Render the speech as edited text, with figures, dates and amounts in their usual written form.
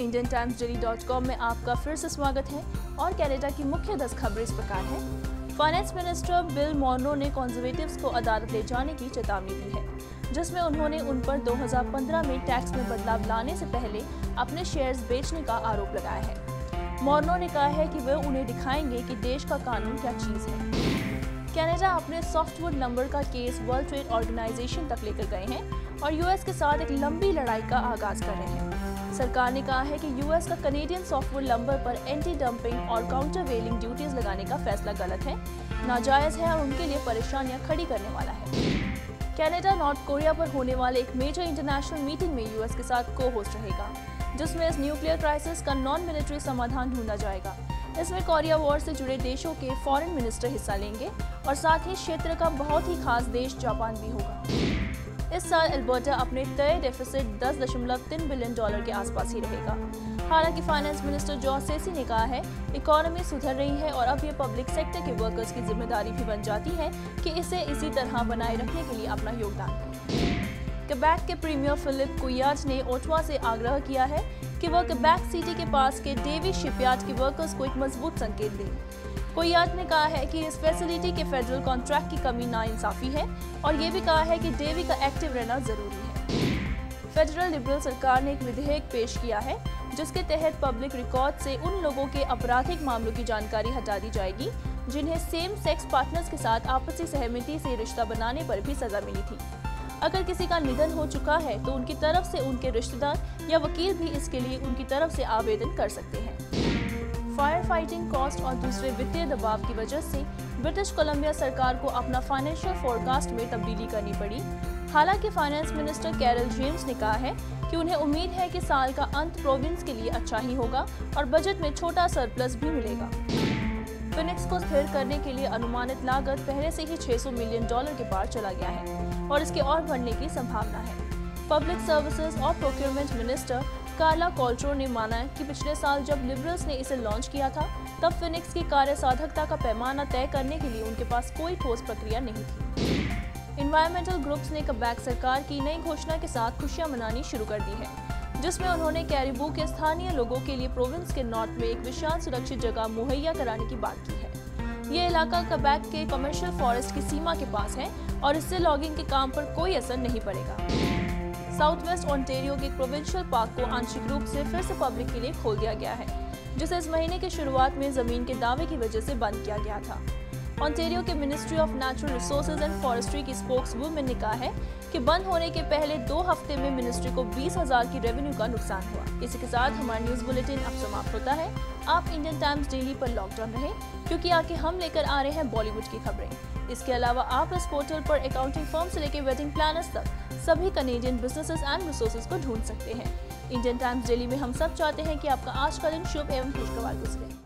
indiantimesdaily.com में आपका फिर से स्वागत है और कनाडा की मुख्य 10 खबरें इस प्रकार हैं। फाइनेंस मिनिस्टर बिल मोर्नो ने कंजर्वेटिव्स को अदालत ले जाने की चेतावनी दी है, जिसमें उन्होंने उन पर 2015 में टैक्स में बदलाव लाने से पहले अपने शेयर्स बेचने का आरोप लगाया है। मोर्नो ने कहा है कि वे उन्हें दिखाएंगे कि देश का कानून क्या चीज़ है। कनाडा अपने सॉफ्टवुड लंबर का केस वर्ल्ड ट्रेड ऑर्गेनाइजेशन तक लेकर गए हैं और यूएस के साथ एक लंबी लड़ाई का आगाज कर रहे हैं। सरकार ने कहा है कि यूएस का कनेडियन सॉफ्टवुड लंबर पर एंटी डंपिंग और काउंटरवेलिंग ड्यूटीज लगाने का फैसला गलत है, नाजायज है और उनके लिए परेशानियां खड़ी करने वाला है। कनाडा नॉर्थ कोरिया पर होने वाले एक मेजर इंटरनेशनल मीटिंग में यूएस के साथ को होस्ट रहेगा, जिसमें इस न्यूक्लियर क्राइसिस का नॉन मिलिट्री समाधान ढूंढा जाएगा। इसमें कोरिया वॉर से जुड़े देशों के फॉरेन मिनिस्टर हिस्सा लेंगे और साथ ही क्षेत्र का बहुत ही खास देश जापान भी होगा। इस साल अल्बर्टा अपने तय डेफिसिट 10.3 बिलियन डॉलर के आसपास ही रहेगा। हालांकि फाइनेंस मिनिस्टर जॉर्ज सेसी ने कहा है इकोनॉमी सुधर रही है और अब ये पब्लिक सेक्टर के वर्कर्स की जिम्मेदारी भी बन जाती है कि इसे इसी तरह बनाए रखने के लिए अपना योगदान दें। क्वेबेक के प्रीमियर फिलिप कुइयार्ड ने ओटावा से आग्रह किया है कि वह क्वेबेक सिटी के पास के डेवी शिपयार्ड के वर्कर्स को एक मजबूत संकेत दें। कुइयार्ड ने कहा है कि इस फैसिलिटी के फेडरल कॉन्ट्रैक्ट की कमी नाइंसाफी है और ये भी कहा है कि डेवी का एक्टिव रहना जरूरी है। फेडरल लिबरल सरकार ने एक विधेयक पेश किया है, जिसके तहत पब्लिक रिकॉर्ड से उन लोगों के आपराधिक मामलों की जानकारी हटा दी जाएगी जिन्हें सेम सेक्स पार्टनर्स के साथ आपसी सहमति से रिश्ता बनाने पर भी सजा मिली थी। अगर किसी का निधन हो चुका है तो उनकी तरफ से उनके रिश्तेदार या वकील भी इसके लिए उनकी तरफ से आवेदन कर सकते हैं। फायर फाइटिंग कॉस्ट और दूसरे वित्तीय दबाव की वजह से ब्रिटिश कोलंबिया सरकार को अपना फाइनेंशियल फोरकास्ट में तब्दीली करनी पड़ी। हालांकि फाइनेंस मिनिस्टर कैरल जेम्स ने कहा है कि उन्हें उम्मीद है कि साल का अंत प्रोविंस के लिए अच्छा ही होगा और बजट में छोटा सरप्लस भी मिलेगा। फिनिक्स को स्थिर करने के लिए अनुमानित लागत पहले से ही $600 मिलियन के पार चला गया है और इसके और बढ़ने की संभावना है। पब्लिक सर्विसेज और प्रोक्योरमेंट मिनिस्टर कार्ला कोल्ट्रो ने माना है कि पिछले साल जब लिबरल्स ने इसे लॉन्च किया था तब फिनिक्स की कार्यसाधकता का पैमाना तय करने के लिए उनके पास कोई ठोस प्रक्रिया नहीं थी। इन्वायरमेंटल ग्रुप्स ने क्वेबेक सरकार की नई घोषणा के साथ खुशियाँ मनानी शुरू कर दी है, जिसमें उन्होंने कैरिबू के स्थानीय लोगों के लिए प्रोविंस के नॉर्थ में एक विशाल सुरक्षित जगह मुहैया कराने की बात की है। ये इलाका क्वेबेक के कमर्शियल फॉरेस्ट की सीमा के पास है और इससे लॉगिंग के काम पर कोई असर नहीं पड़ेगा। साउथ वेस्ट ओंटारियो के प्रोविंशियल पार्क को आंशिक रूप से फिर से पब्लिक के लिए खोल दिया गया है, जिसे इस महीने की शुरुआत में जमीन के दावे की वजह से बंद किया गया था। ऑन्टेरियो के ministry of natural resources and forestry की स्पोक्स वुमेन ने कहा है कि बंद होने के पहले 2 हफ्ते में मिनिस्ट्री को 20,000 की रेवेन्यू का नुकसान हुआ। इसी के साथ हमारा न्यूज़ बुलेटिन अब समाप्त होता है। आप इंडियन टाइम्स डेली पर लॉकडाउन रहें, क्योंकि आगे हम लेकर आ रहे हैं बॉलीवुड की खबरें। इसके अलावा आप इस पोर्टल पर अकाउंटिंग फर्म से लेकर वेडिंग प्लानर्स तक सभी कनेडियन बिजनेसेस एंड रिसोर्सेज को ढूंढ सकते हैं। इंडियन टाइम्स डेली में हम सब चाहते हैं कि आपका आज का दिन शुभ एवं खुशगवार गुजरे।